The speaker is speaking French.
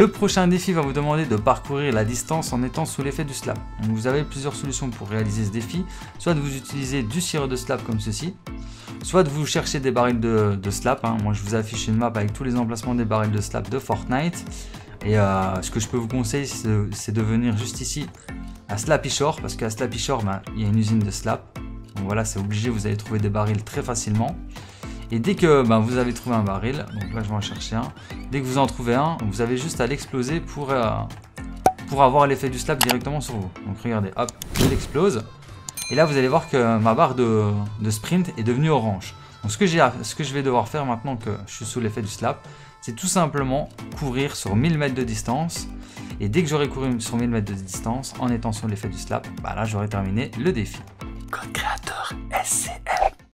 Le prochain défi va vous demander de parcourir la distance en étant sous l'effet du slap. Donc vous avez plusieurs solutions pour réaliser ce défi, soit de vous utiliser du tireur de slap comme ceci, soit de vous chercher des barils de slap. Moi je vous affiche une map avec tous les emplacements des barils de slap de Fortnite. Et ce que je peux vous conseiller, c'est de venir juste ici à Slappy Shores, parce qu'à Slappy Shores, il y a une usine de slap. Donc voilà, c'est obligé, vous allez trouver des barils très facilement. Et dès que vous avez trouvé un baril, donc là je vais en chercher un, dès que vous en trouvez un, vous avez juste à l'exploser pour avoir l'effet du slap directement sur vous. Donc regardez, hop, je l'explose. Et là vous allez voir que ma barre de sprint est devenue orange. Donc ce que je vais devoir faire maintenant que je suis sous l'effet du slap, c'est tout simplement courir sur 1000 mètres de distance. Et dès que j'aurai couru sur 1000 mètres de distance, en étant sous l'effet du slap, là j'aurai terminé le défi. Code créateur SCM.